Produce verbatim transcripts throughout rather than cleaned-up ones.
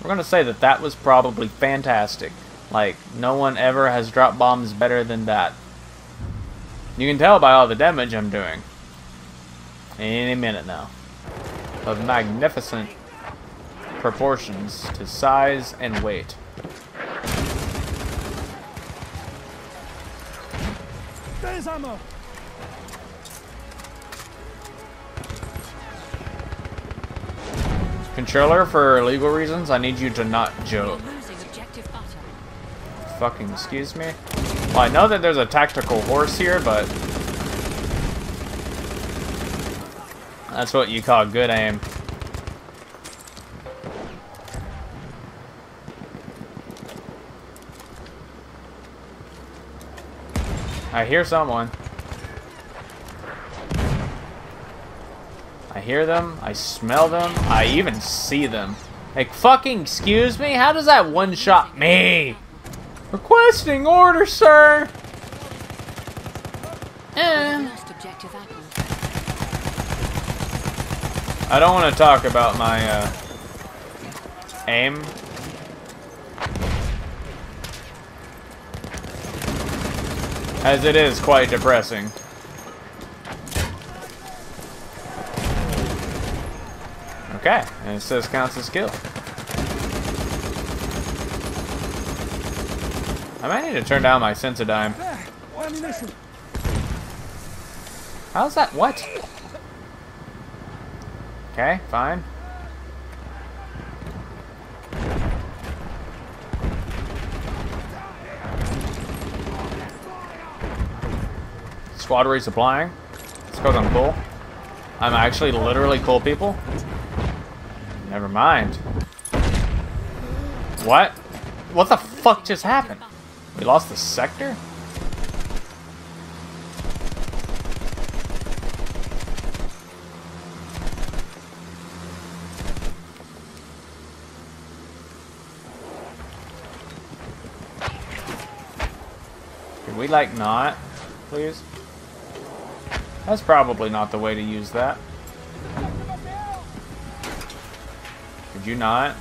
We're going to say that that was probably fantastic. Like, no one ever has dropped bombs better than that. You can tell by all the damage I'm doing. Any minute now. Of magnificent proportions to size and weight. There's ammo! Controller, for legal reasons, I need you to not joke. Fucking excuse me. Well, I know that there's a tactical horse here, but that's what you call good aim. I hear someone. I hear them, I smell them, I even see them. Like, fucking excuse me? How does that one-shot me? Requesting order, sir! Eh. I don't want to talk about my, uh, aim. As it is quite depressing. Okay, and it says counts as skill. I might need to turn down my Sensodyne. How's that? What? Okay, fine. Squad resupplying. Let's go, I'm cool. I'm actually literally cool, people. Never mind. What? What the fuck just happened? We lost the sector? Can we, like, not? Please? That's probably not the way to use that. Did you not?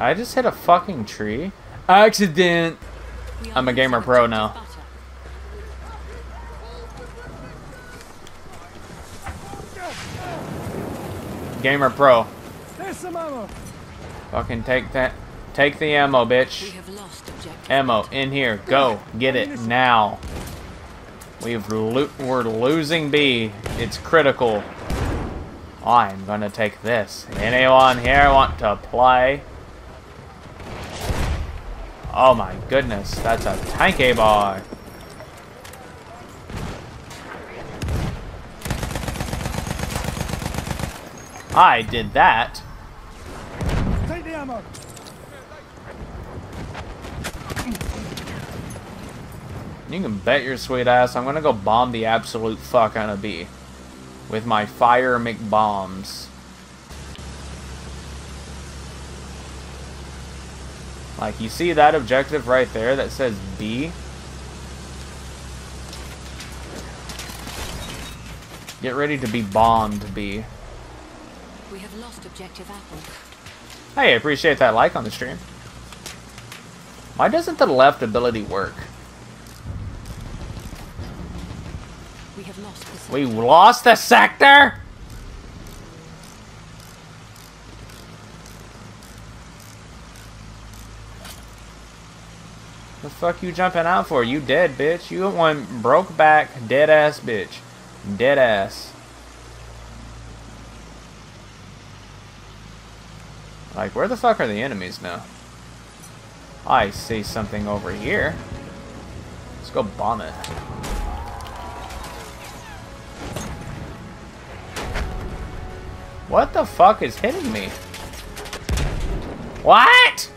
I just hit a fucking tree. Accident. I'm a gamer pro now. Gamer pro. Fucking take that. Take the ammo, bitch. Ammo, in here. Go. Get it now. We've lo we're losing B. It's critical. I'm gonna take this. Anyone here want to play? Oh my goodness. That's a tanky boy. I did that. Take the ammo. You can bet your sweet ass I'm gonna go bomb the absolute fuck out of B with my fire McBombs. Like, you see that objective right there that says B? Get ready to be bombed, B. We have lost objective Apple. Hey, I appreciate that like on the stream. Why doesn't the left ability work? We have lost the sector. We lost the sector? The fuck you jumping out for? You dead, bitch. You one broke back, dead ass bitch. Dead ass. Like, where the fuck are the enemies now? I see something over here. Let's go bomb it. What the fuck is hitting me? What?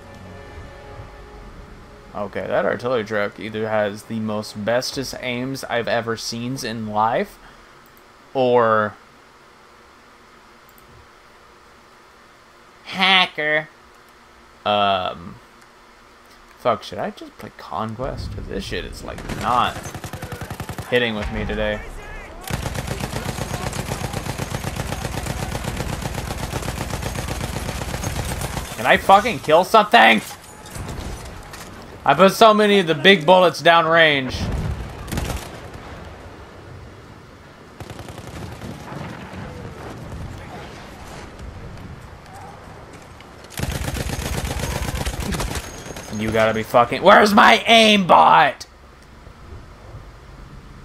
Okay, that artillery truck either has the most bestest aims I've ever seen in life, or... hacker. Um, Fuck, should I just play Conquest? Because this shit is like not hitting with me today. Can I fucking kill something? I put so many of the big bullets downrange. You gotta be fucking... Where's my aimbot?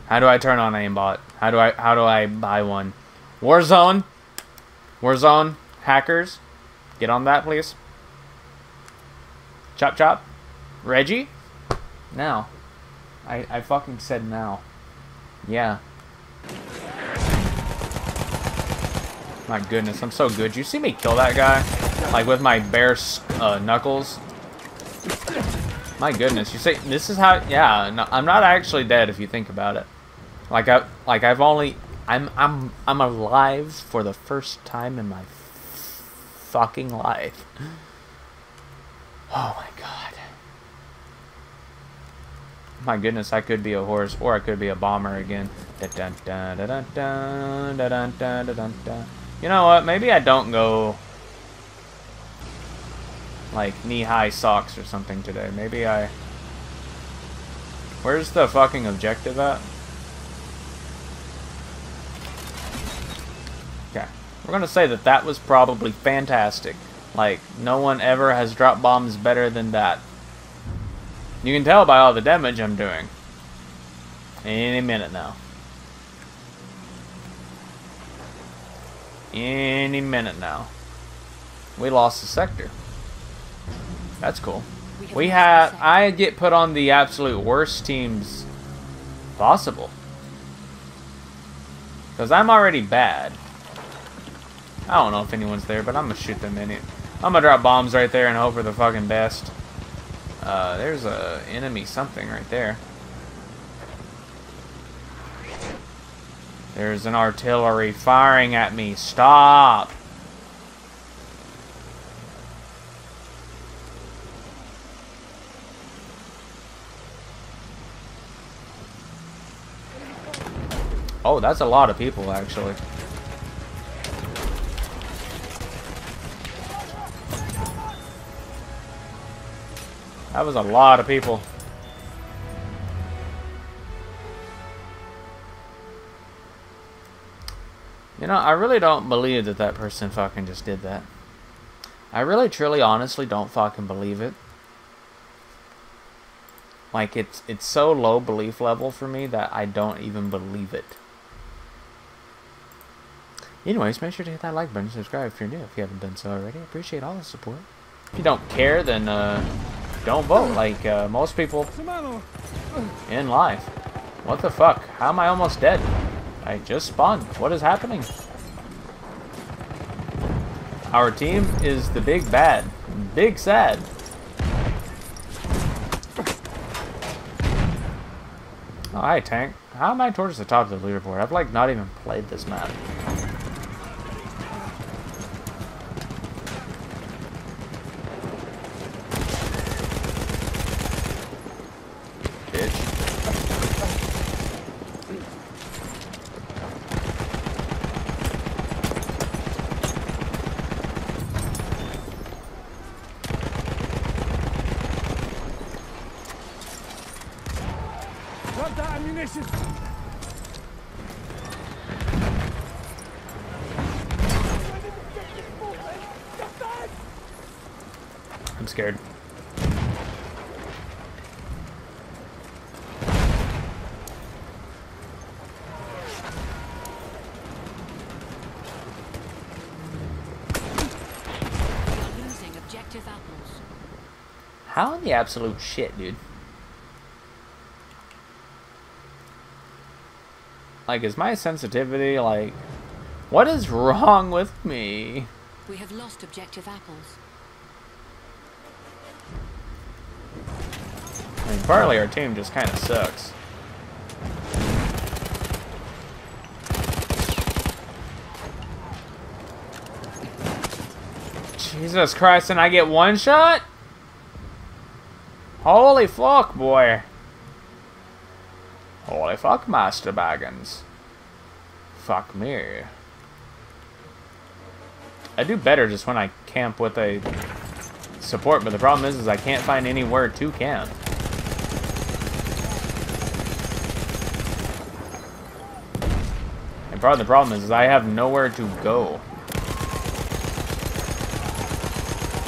How do I turn on aimbot? How do I how do I buy one? Warzone? Warzone? Hackers? Get on that, please. Chop chop. Reggie? Now. I, I fucking said now. Yeah. My goodness, I'm so good. You see me kill that guy? Like with my bare uh, knuckles? My goodness, you say this is how? Yeah, no, I'm not actually dead if you think about it. Like I, like I've only, I'm, I'm, I'm alive for the first time in my fucking life. Oh my god. My goodness, I could be a horse or I could be a bomber again. You know what? Maybe I don't go. Like knee-high socks or something today. Maybe I... Where's the fucking objective at? Okay. We're gonna say that that was probably fantastic. Like, no one ever has dropped bombs better than that. You can tell by all the damage I'm doing. Any minute now. Any minute now. We lost the sector. That's cool. We had... I get put on the absolute worst teams possible. Because I'm already bad. I don't know if anyone's there, but I'm going to shoot them in it. I'm going to drop bombs right there and hope for the fucking best. Uh, there's a enemy something right there. There's an artillery firing at me. Stop! Oh, that's a lot of people, actually. That was a lot of people. You know, I really don't believe that that person fucking just did that. I really, truly, honestly don't fucking believe it. Like, it's, it's so low belief level for me that I don't even believe it. Anyways, make sure to hit that like button, subscribe if you're new, if you haven't done so already. I appreciate all the support. If you don't care, then uh, don't vote like uh, most people in life. What the fuck? How am I almost dead? I just spawned. What is happening? Our team is the big bad. Big sad. Oh, hi, tank. How am I towards the top of the leaderboard? I've, like, not even played this map. I'm scared. Losing objective apples. How in the absolute shit, dude? Like, is my sensitivity, like, what is wrong with me? We have lost objective apples. I mean, partly our team just kind of sucks. Jesus Christ, and I get one shot? Holy fuck, boy. Holy fuck, Master Baggins. Fuck me. I do better just when I camp with a support, but the problem is, is I can't find anywhere to camp. And part of the problem is, is I have nowhere to go.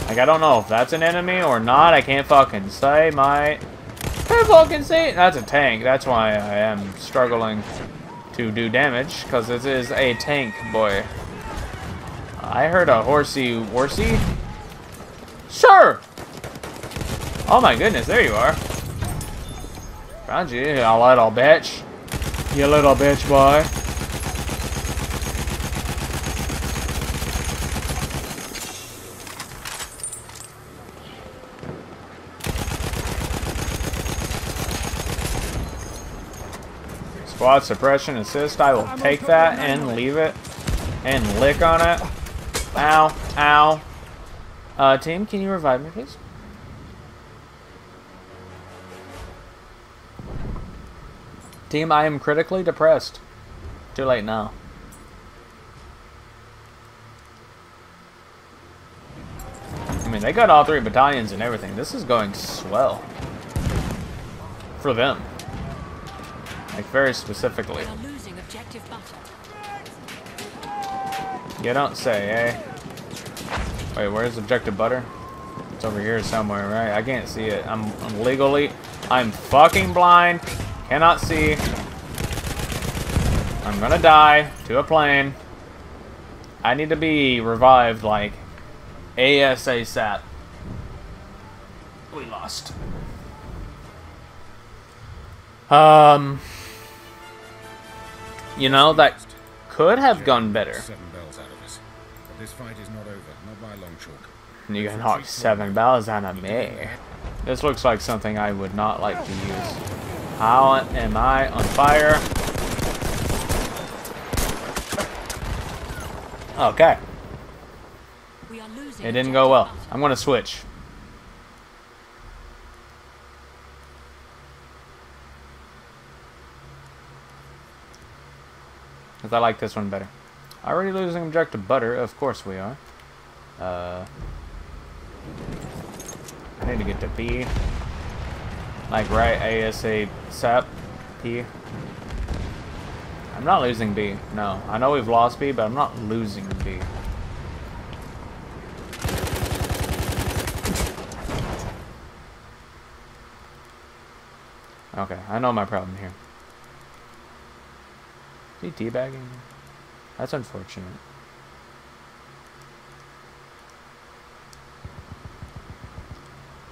Like, I don't know if that's an enemy or not. I can't fucking say, my... I fucking say... That's a tank. That's why I am struggling to do damage, because this is a tank, boy. I heard a horsey worsey. Sir! Oh my goodness, there you are. Found you, you little bitch. You little bitch, boy. Squad suppression assist, I will take that and leave it. And lick on it. Ow, ow. Uh, team, can you revive me, please? Team, I am critically depressed. Too late now. I mean, they got all three battalions and everything. This is going swell. For them. Like, very specifically. You don't say, eh? Wait, where's objective butter? It's over here somewhere, right? I can't see it. I'm, I'm legally... I'm fucking blind. Cannot see. I'm gonna die to a plane. I need to be revived, like, ASAP. We lost. Um... You know, that could have gone better. This fight is not over, not by long chalk. You can knock seven bells out of me. This looks like something I would not like to use. How am I on fire? Okay. It didn't go well. I'm gonna switch. Because I like this one better. Already losing objective butter, of course we are. Uh, I need to get to B. Like, right, ASAP, P. I'm not losing B, no. I know we've lost B, but I'm not losing B. Okay, I know my problem here. Is he teabagging? That's unfortunate.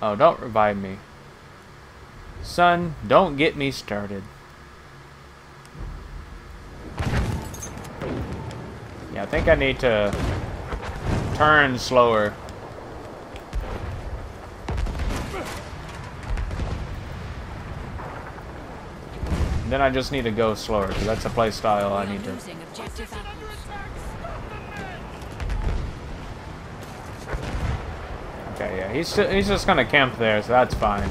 Oh, don't revive me. Son, don't get me started. Yeah, I think I need to turn slower. Then I just need to go slower, because that's a play style I need to... Okay, yeah, he's, he's just going to camp there, so that's fine.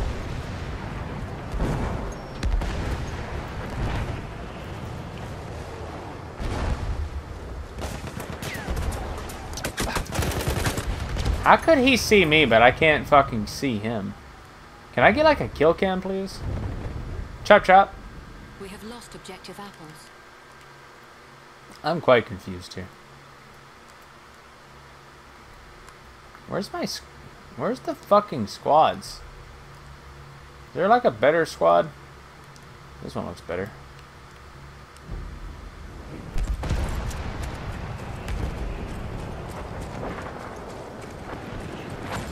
How could he see me, but I can't fucking see him? Can I get, like, a kill cam, please? Chop, chop. We have lost objective apples. I'm quite confused here. Where's my... Where's the fucking squads? Is there like a better squad? This one looks better.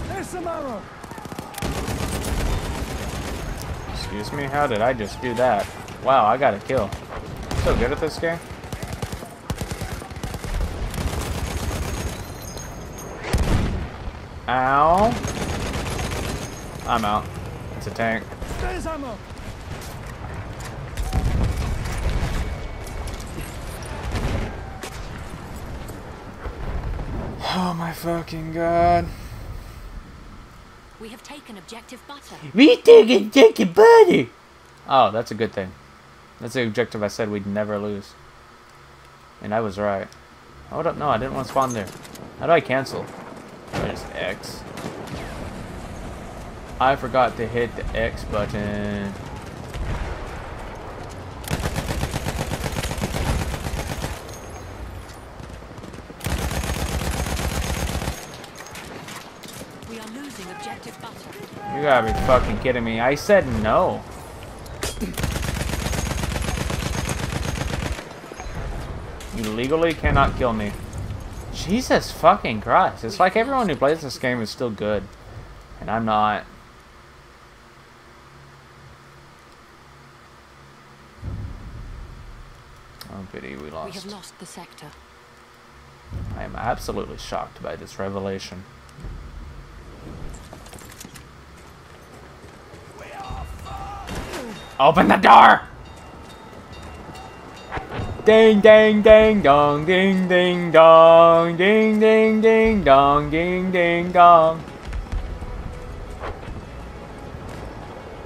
There's some ammo. Excuse me, how did I just do that? Wow, I got a kill. So good at this game. Ow. I'm out. It's a tank. There's ammo. Oh my fucking god. We have taken objective butter. We taken objective butter. Oh, that's a good thing. That's the objective I said we'd never lose. And I was right. Hold up, no, I didn't want to spawn there. How do I cancel? There's X. I forgot to hit the X button. We are losing objective butter. You gotta be fucking kidding me. I said no. You legally cannot kill me. Jesus fucking Christ. It's like everyone who plays this game is still good. And I'm not. Oh, pity we lost. We have lost the sector. I am absolutely shocked by this revelation. We are fucked. Open the door! Ding ding ding dong ding ding dong ding ding ding dong ding ding dong.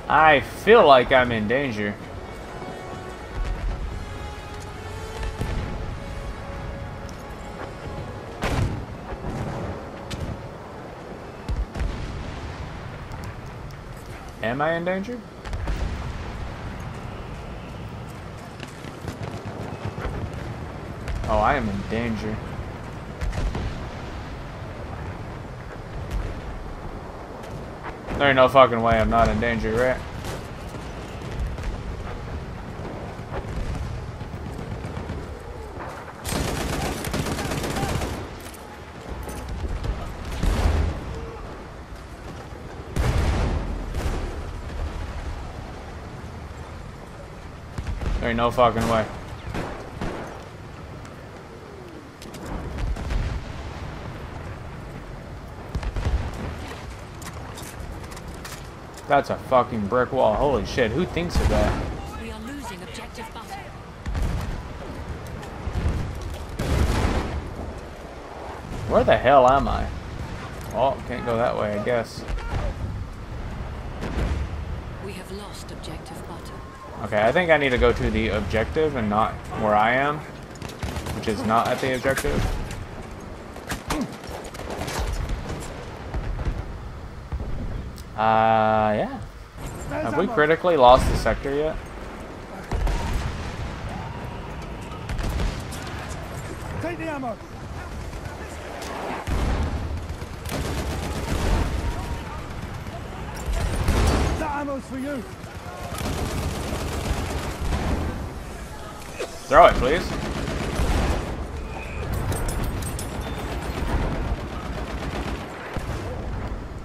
I feel like I'm in danger. Am I in danger? Oh, I am in danger. There ain't no fucking way I'm not in danger, right? There ain't no fucking way. That's a fucking brick wall. Holy shit, who thinks of that? We are losing objective butter. Where the hell am I? Oh, can't go that way, I guess. We have lost objective butter. Okay, I think I need to go to the objective and not where I am, which is not at the objective. Uh, yeah. Have we critically lost the sector yet? Take the ammo. The ammo's for you. Throw it, please.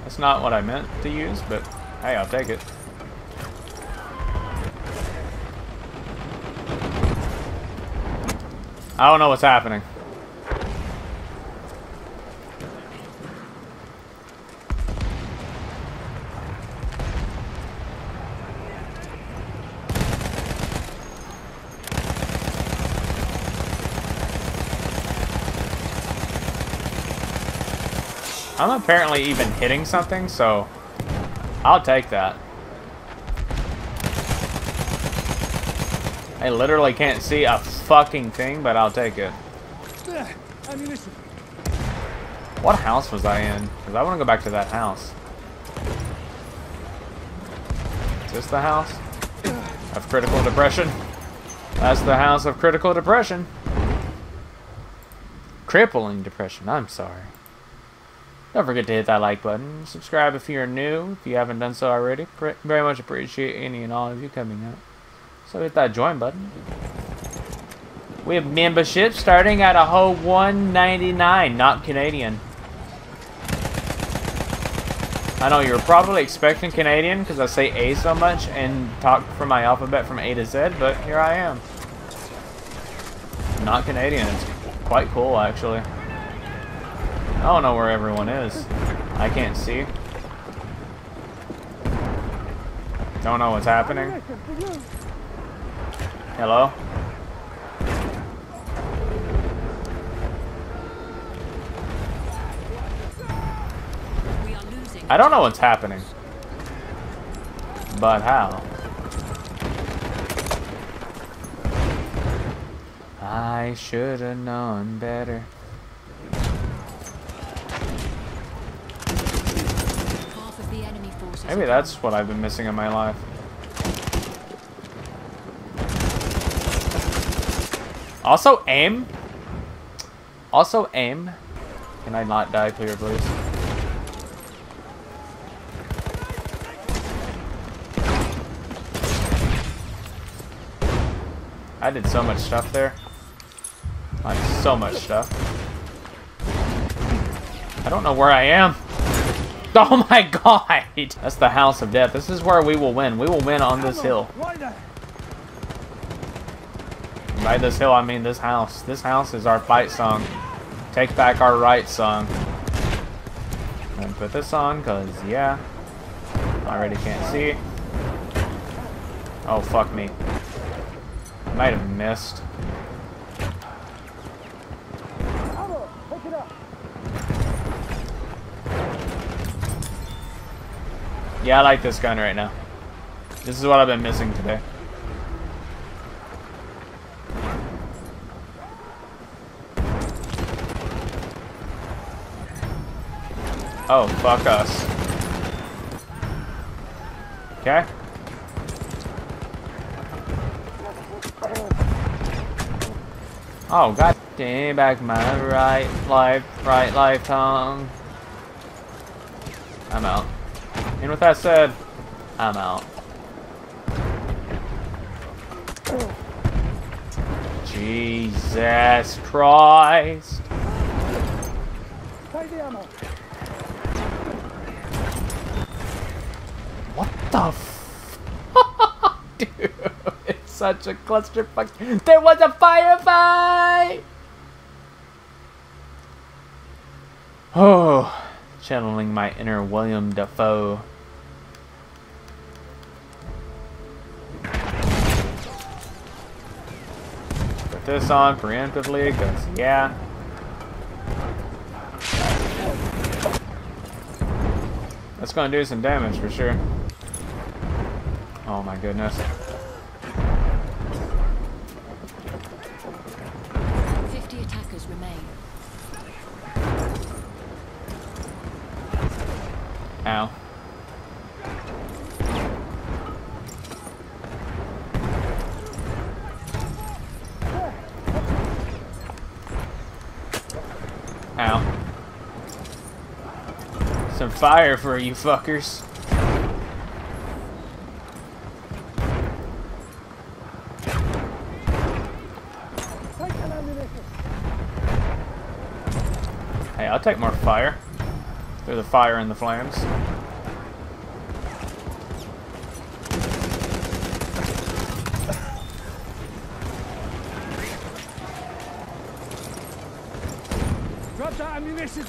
It's not what I meant to use, but hey, I'll take it. I don't know what's happening. I'm apparently even hitting something, so I'll take that. I literally can't see a fucking thing, but I'll take it. What house was I in? Because I want to go back to that house. Is this the house of critical depression? That's the house of critical depression. Crippling depression, I'm sorry. Don't forget to hit that like button. Subscribe if you're new, if you haven't done so already. Very much appreciate any and all of you coming up. So hit that join button. We have membership starting at a whole one ninety-nine, not Canadian. I know you're probably expecting Canadian because I say A so much and talk for my alphabet from A to Z, but here I am. Not Canadian. It's quite cool, actually. I don't know where everyone is. I can't see. Don't know what's happening. Hello? I don't know what's happening. But how? I should have known better. Maybe that's what I've been missing in my life. Also aim. Also aim. Can I not die, clear, please? I did so much stuff there. Like so much stuff. I don't know where I am. Oh my god! That's the house of death. This is where we will win. We will win on this hill. By this hill, I mean this house. This house is our fight song. Take back our right song. And put this on, because, yeah. I already can't see. Oh, fuck me. Might have missed. Yeah, I like this gun right now. This is what I've been missing today. Oh, fuck us. Okay. Oh, god damn, back my right life, right life tongue. I'm out. And with that said, I'm out. Jesus Christ. What the f... Dude, it's such a clusterfuck. There was a firefight! Oh, channeling my inner William Dafoe. This on preemptively, because yeah. That's gonna do some damage for sure. Oh my goodness. fifty attackers remain. Ow. Some fire for you fuckers. Hey, I'll take more fire. Through the fire and the flames. Drop that ammunition!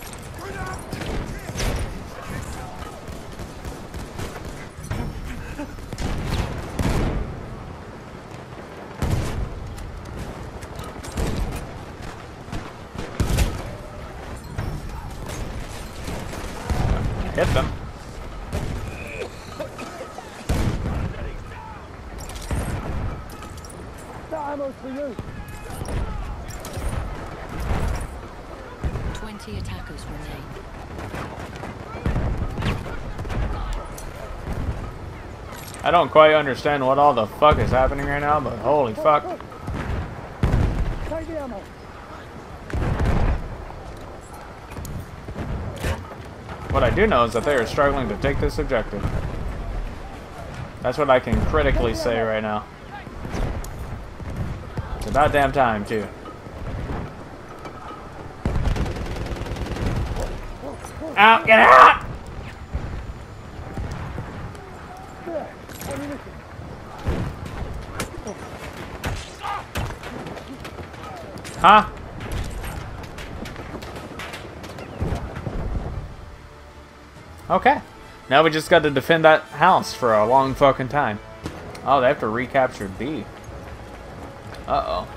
Hit them. That ammo's for you. Twenty attackers remain. I don't quite understand what all the fuck is happening right now, but holy fuck. Take the ammo. What I do know is that they are struggling to take this objective. That's what I can critically say right now. It's about damn time, too. Out! Get out! Huh? Okay, now we just got to defend that house for a long fucking time. Oh, they have to recapture B. Uh-oh.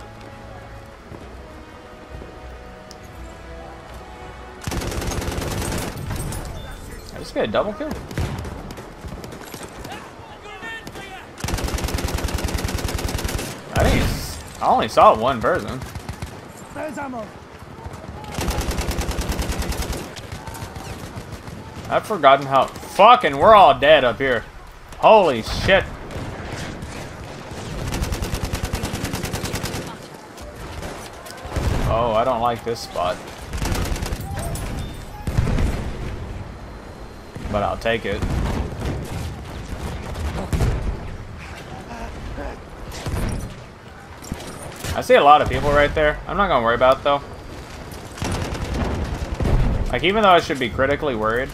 I Let's get a double kill. I think I only saw one person. There's ammo. I've forgotten how fucking we're all dead up here. Holy shit. Oh, I don't like this spot. But I'll take it. I see a lot of people right there. I'm not gonna worry about it, though. Like, even though I should be critically worried.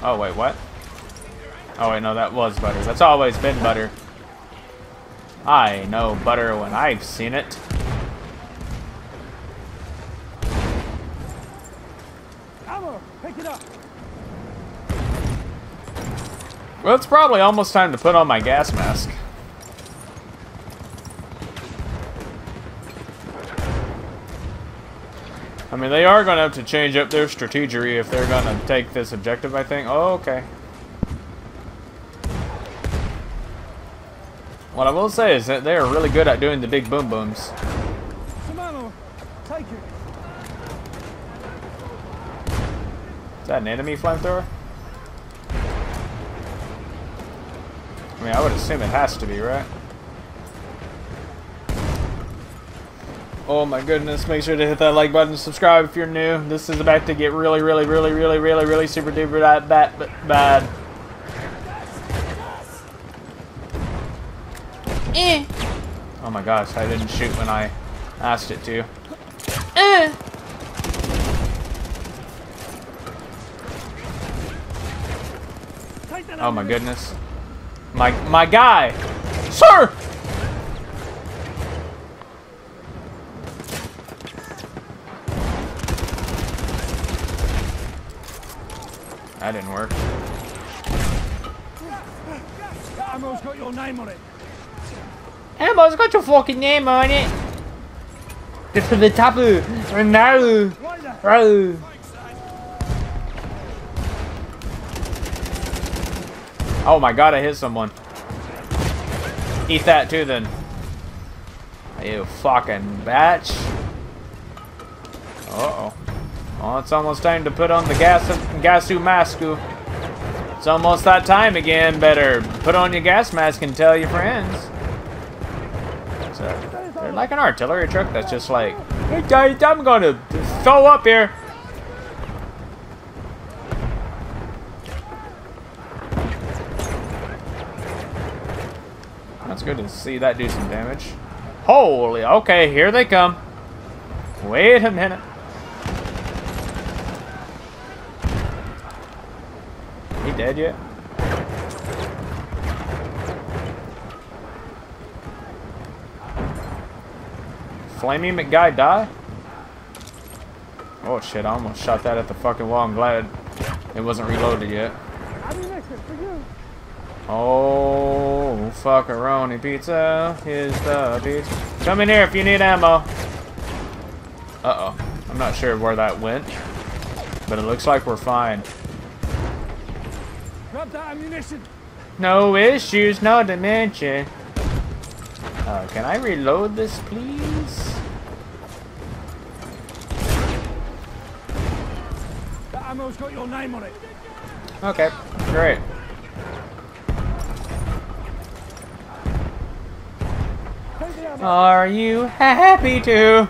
Oh, wait, what? Oh, wait, no, that was butter. That's always been butter. I know butter when I've seen it. Pick it up. Well, it's probably almost time to put on my gas mask. I mean, they are going to have to change up their strategy if they're going to take this objective, I think. Oh, okay. What I will say is that they are really good at doing the big boom booms. Come on, take it. Is that an enemy flamethrower? I mean, I would assume it has to be, right? Oh my goodness, make sure to hit that like button, subscribe if you're new. This is about to get really, really, really, really, really, really super duper that bad, bad. Eh. Oh my gosh, I didn't shoot when I asked it to. Eh. Oh my goodness. My, my guy! Sir! That didn't work. Ammo's got your name on it. Ammo's got your fucking name on it. It's for the taboo. No. No. Oh my god, I hit someone. Eat that too then. You fucking bitch. Uh-oh. Well, it's almost time to put on the gas gasu masku. It's almost that time again. Better put on your gas mask and tell your friends. So, they're like an artillery truck that's just like, hey, I'm gonna throw up here. That's good to see that do some damage. Holy, okay, here they come. Wait a minute. He dead yet? Flamey McGuy die? Oh shit, I almost shot that at the fucking wall. I'm glad it wasn't reloaded yet. Oh, fuckeroni pizza is the pizza. Come in here if you need ammo. Uh-oh. I'm not sure where that went, but it looks like we're fine. Grab that ammunition. No issues, no dimension. Uh, can I reload this, please? That ammo's got your name on it. Okay, great. Are you happy to?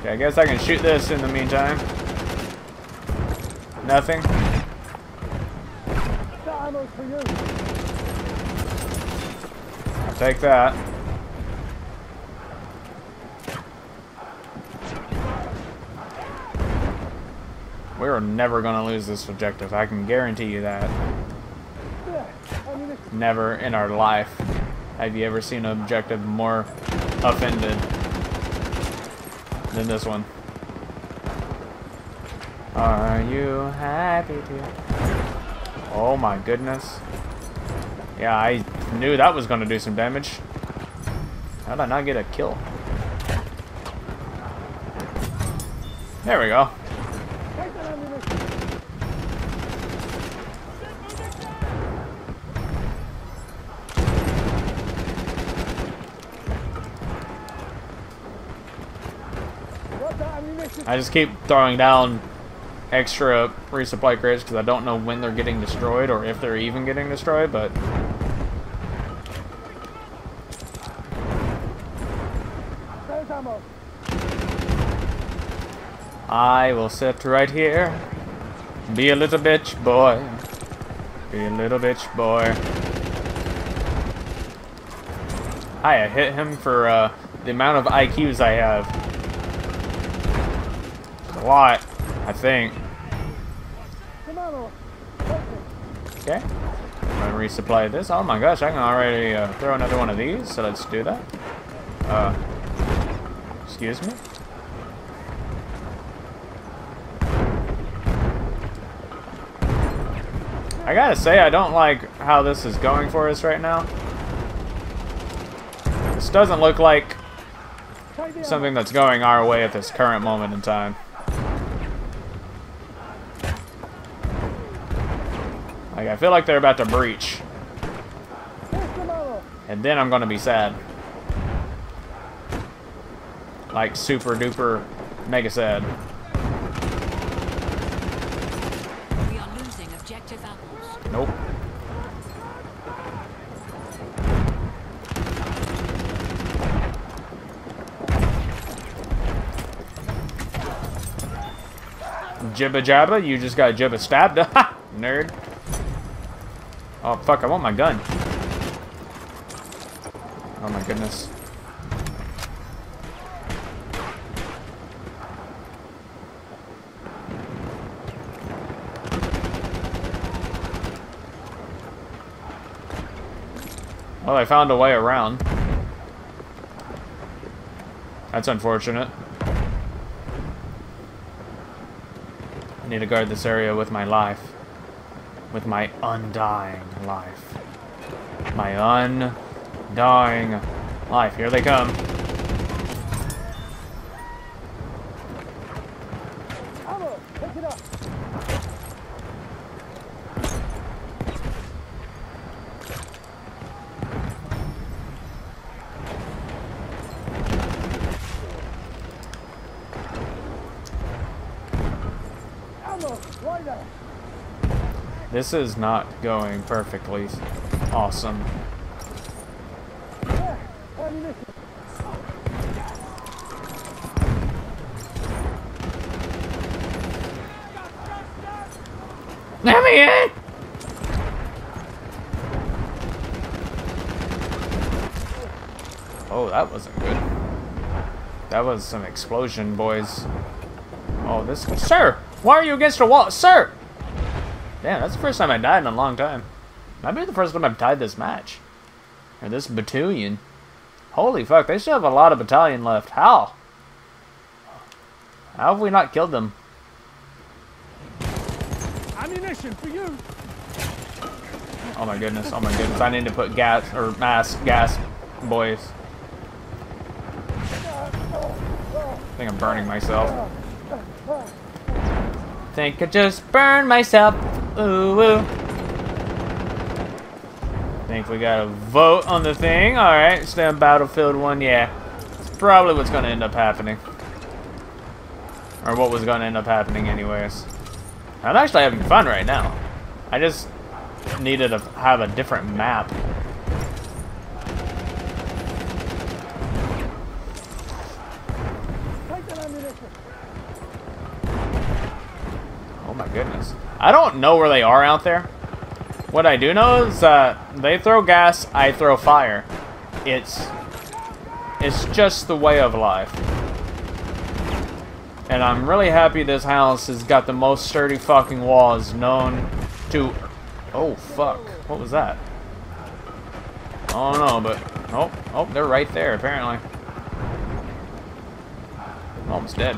Okay, I guess I can shoot this in the meantime. Nothing. I'll take that. We're never gonna lose this objective. I can guarantee you that. Never in our life. Have you ever seen an objective more offended than this one? Are you happy to? Oh my goodness. Yeah, I knew that was going to do some damage. How did I not get a kill? There we go. I just keep throwing down extra resupply crates because I don't know when they're getting destroyed or if they're even getting destroyed, but... I will sit right here. Be a little bitch, boy. Be a little bitch, boy. I hit him for uh, the amount of I Qs I have. A lot, I think. Okay. I'm gonna resupply this. Oh my gosh, I can already uh, throw another one of these, so let's do that. Uh, excuse me. I gotta say, I don't like how this is going for us right now. This doesn't look like something that's going our way at this current moment in time. Like, I feel like they're about to breach. And then I'm gonna be sad. Like, super duper mega sad. We are losing objective apples. Nope. Jibba jabba, you just got jibba stabbed. Ha! Nerd. Oh, fuck, I want my gun. Oh, my goodness. Well, I found a way around. That's unfortunate. I need to guard this area with my life. With my undying life. My undying life. Here they come. Ammo, pick it up. Ammo, right there. This is not going perfectly awesome. Let me in! Oh, that wasn't good. That was some explosion, boys. Oh, this... Sir! Why are you against a wall? Sir! Damn, that's the first time I died in a long time. Might be the first time I've died this match. Or this battalion. Holy fuck, they still have a lot of battalion left. How? How have we not killed them? Ammunition for you. Oh my goodness, oh my goodness. I need to put gas, or mass, gas, boys. I think I'm burning myself. Think I just burned myself. Ooh, ooh. Think we got a vote on the thing. Alright, stay on Battlefield one, yeah. It's probably what's gonna end up happening. Or what was gonna end up happening anyways. I'm actually having fun right now. I just needed to have a different map. Oh my goodness. I don't know where they are out there. What I do know is uh, they throw gas, I throw fire. It's it's just the way of life. And I'm really happy this house has got the most sturdy fucking walls known to... Oh, fuck. What was that? I don't know, but... Oh, oh, they're right there, apparently. I'm almost dead.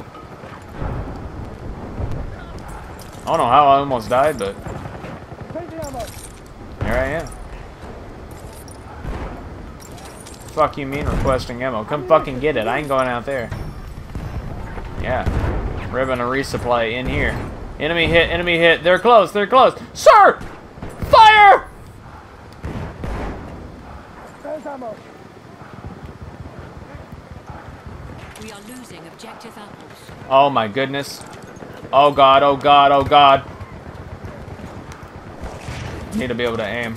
I don't know how I almost died, but here I am. Fuck you mean requesting ammo? Come fucking get it. I ain't going out there. Yeah. Ribbon a resupply in here. Enemy hit, enemy hit. They're close, they're close. Sir! Fire! We are losing objective apples. Oh my goodness. Oh god, oh god, oh god. Need to be able to aim.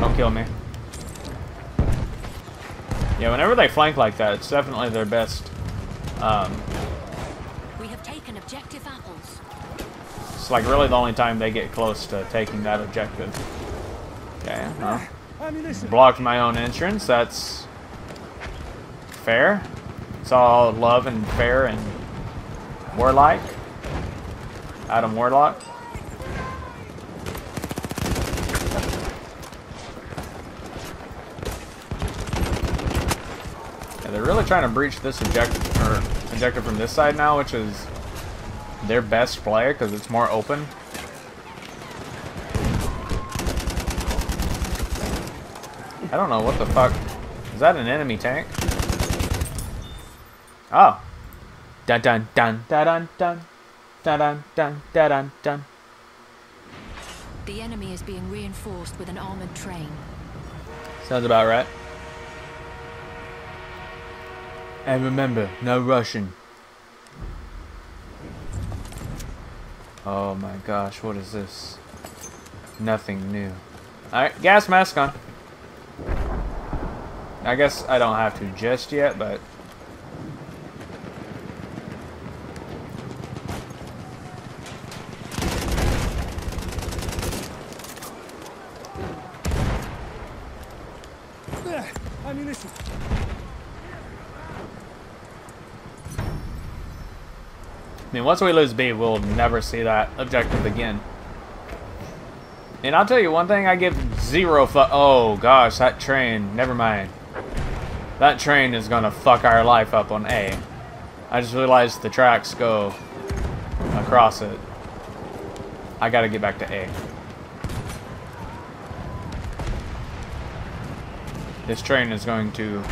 Don't kill me. Yeah, whenever they flank like that, it's definitely their best. Um, we have taken objective apples. It's like really the only time they get close to taking that objective. Okay, well, blocked my own entrance. That's fair. It's all love and fair and warlike. Adam Warlock. Yeah, they're really trying to breach this objective, or objective from this side now, which is their best play because it's more open. I don't know what the fuck. Is that an enemy tank? Oh. Dun dun dun dun dun dun dun dun dun dun dun dun. The enemy is being reinforced with an armored train. Sounds about right. And remember, no rushing. Oh my gosh, what is this? Nothing new. Alright, gas mask on. I guess I don't have to just yet, but I mean, once we lose B, we'll never see that objective again. And I'll tell you one thing, I give zero fuck. Oh, gosh, that train. Never mind. That train is going to fuck our life up on A. I just realized the tracks go across it. I got to get back to A. This train is going to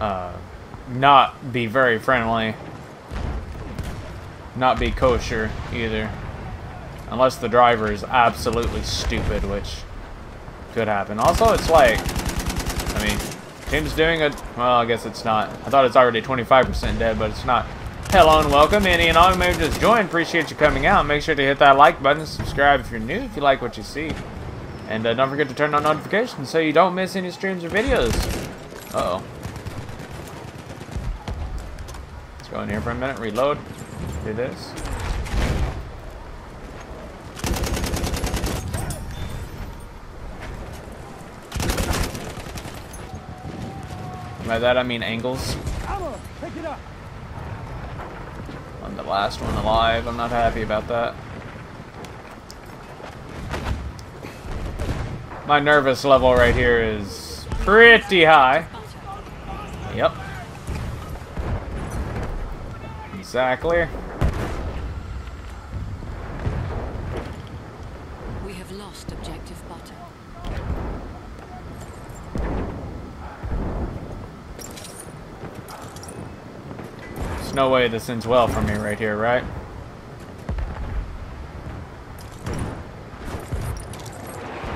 uh, not be very friendly. Not be kosher either, unless the driver is absolutely stupid, which could happen. Also, it's like, I mean, team's doing it. Well, I guess it's not. I thought it's already twenty-five percent dead, but it's not. Hello and welcome, any and all who may just join. Appreciate you coming out. Make sure to hit that like button. Subscribe if you're new, if you like what you see, and uh, don't forget to turn on notifications so you don't miss any streams or videos. Uh oh. Let's go in here for a minute. Reload. Do this. By that I mean angles. I'm the last one alive. I'm not happy about that. My nervous level right here is pretty high. Yep. Exactly. No way this ends well for me right here, right?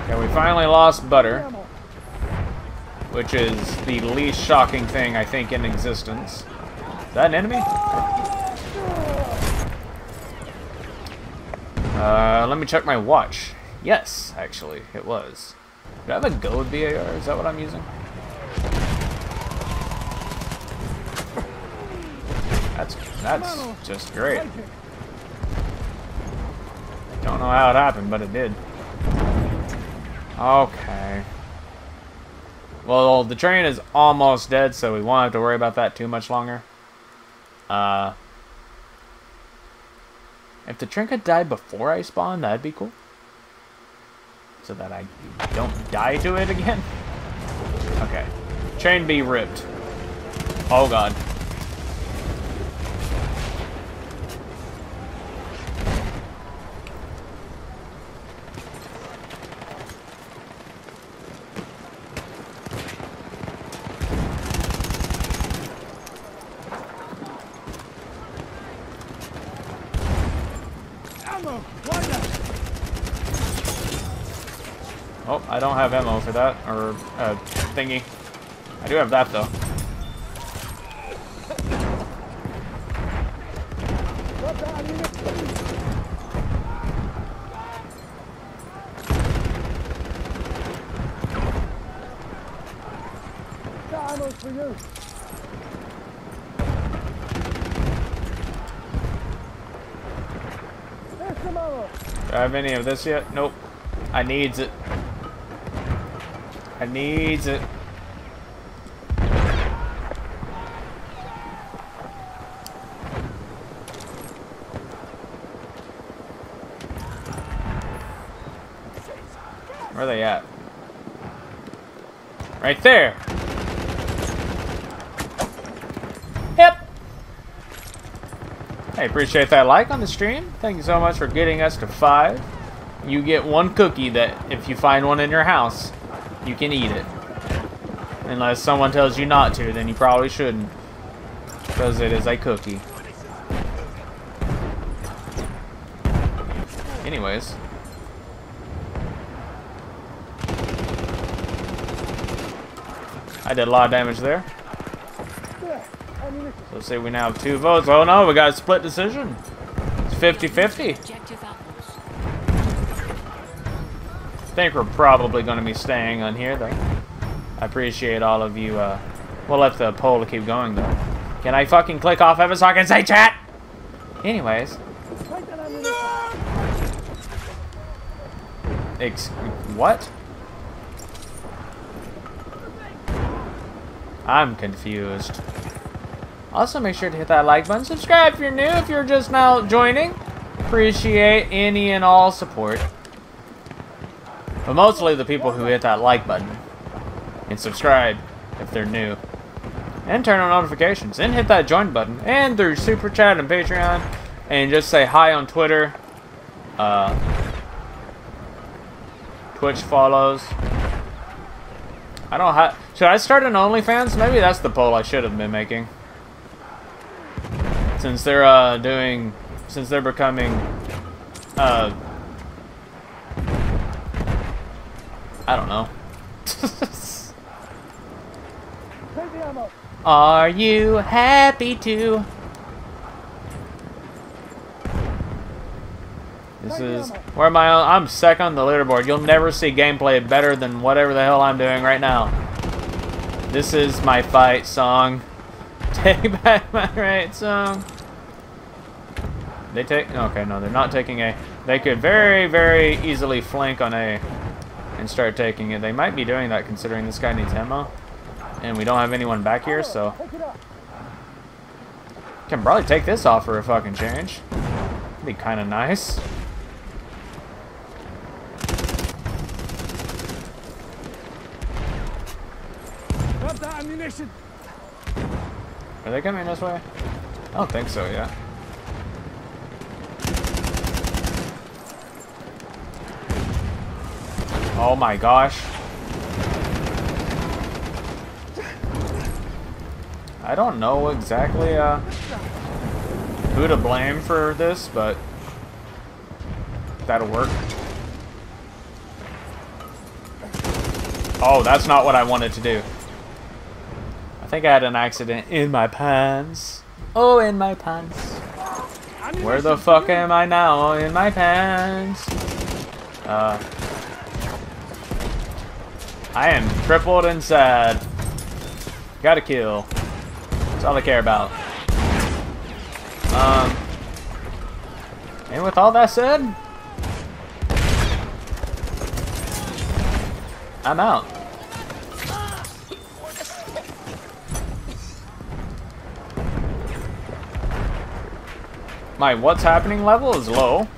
Okay, we finally lost butter, which is the least shocking thing I think in existence. Is that an enemy? Uh, let me check my watch. Yes, actually, it was. Do I have a gold V A R? Is that what I'm using? That's, that's just great. Don't know how it happened, but it did. Okay. Well, the train is almost dead, so we won't have to worry about that too much longer. Uh, if the trinket died before I spawned, that'd be cool. So that I don't die to it again. Okay. Train B ripped. Oh, God. ammo. Oh, I don't have ammo for that, or uh, thingy. I do have that though. For you. Do I have any of this yet? Nope. I needs it. I needs it. Where are they at? Right there. I appreciate that like on the stream. Thank you so much for getting us to five. You get one cookie that if you find one in your house, you can eat it. Unless someone tells you not to, then you probably shouldn't. Because it is a cookie. Anyways. I did a lot of damage there. Let's say we now have two votes. Oh no, we got a split decision. It's fifty fifty. I think we're probably going to be staying on here, though. I appreciate all of you. Uh, we'll let the poll keep going, though. Can I fucking click off of it so I can say chat? Anyways. No! Ex- what? I'm confused. Also, make sure to hit that like button. Subscribe if you're new, if you're just now joining. Appreciate any and all support. But mostly the people who hit that like button. And subscribe if they're new. And turn on notifications. And hit that join button. And through Super Chat and Patreon. And just say hi on Twitter. Uh, Twitch follows. I don't have... Should I start an OnlyFans? Maybe that's the poll I should have been making. Since they're uh, doing, since they're becoming, uh, I don't know. Are you happy to? This is where am I? On? I'm second on the leaderboard. You'll never see gameplay better than whatever the hell I'm doing right now. This is my fight song. Take back my rights song. They take... Okay, no, they're not taking A. They could very, very easily flank on A and start taking it. They might be doing that considering this guy needs ammo. And we don't have anyone back here, so... Can probably take this off for a fucking change. That'd be kind of nice. Drop the ammunition! Are they coming this way? I don't think so, yeah. Oh my gosh. I don't know exactly uh, who to blame for this, but that'll work. Oh, that's not what I wanted to do. I think I had an accident in my pants. Oh, in my pants. Where the fuck am I now? In my pants. Uh... I am crippled and sad. Gotta kill. That's all I care about. Um, and with all that said, I'm out. My what's happening level is low.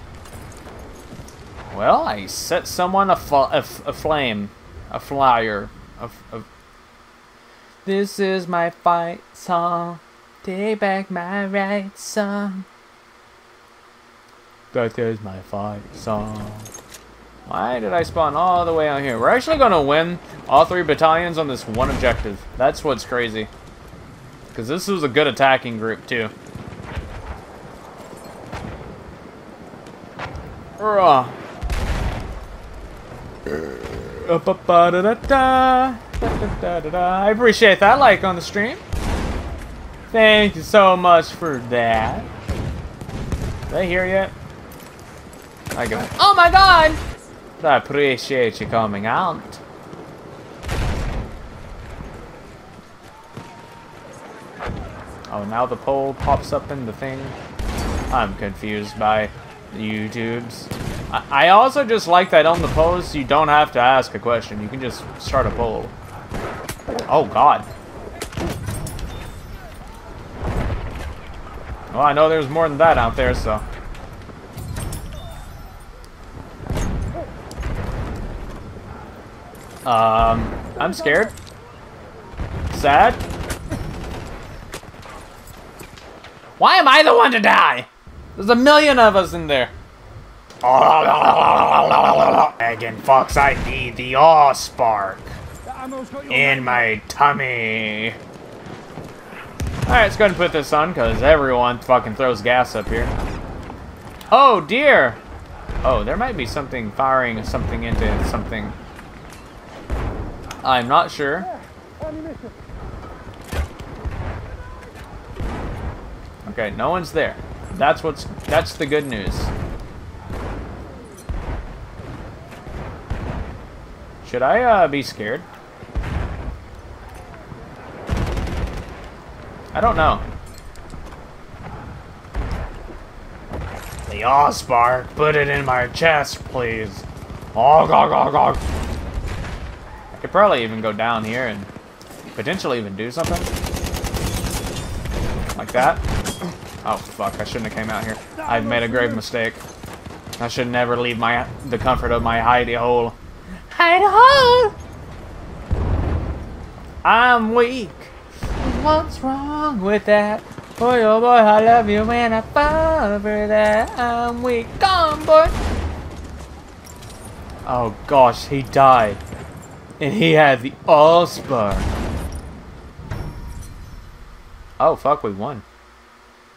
Well, I set someone af af aflame. A flyer. A a this is my fight song. Take back my rights song. That is my fight song. Why did I spawn all the way out here? We're actually going to win all three battalions on this one objective. That's what's crazy. Because this was a good attacking group, too. Bruh. I appreciate that like on the stream. Thank you so much for that. Is that here yet? I go. Oh my god! I appreciate you coming out. Oh, now the poll pops up in the thing. I'm confused by the YouTubes. I, I also just like that on the polls, you don't have to ask a question. You can just start a poll. Oh, God. Well, I know there's more than that out there, so... Um, I'm scared. Sad. Why am I the one to die? There's a million of us in there. Again, Fox, I need the awe spark in my tummy. Alright, let's go ahead and put this on, because everyone fucking throws gas up here. Oh, dear. Oh, there might be something firing something into something. I'm not sure. Okay, no one's there. That's what's that's the good news. Should I uh, be scared? I don't know. The awe spark, put it in my chest, please. Oh, god, god, god. I could probably even go down here and potentially even do something. Like that. Oh, fuck. I shouldn't have came out here. I've made a grave mistake. I should never leave my the comfort of my hidey hole. Hidey hole! I'm weak. What's wrong with that? Boy, oh boy, I love you when I fall over that. I'm weak. Come on, boy. Oh, gosh. He died. And he had the all-spark. Oh, fuck, we won.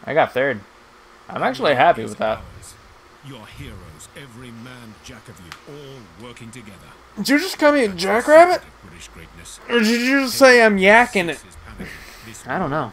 I got third. I'm actually happy with that. Your heroes, every man, jack of you, all working together. Did you just call me a jackrabbit? Or did you just say I'm yakking it? I don't know.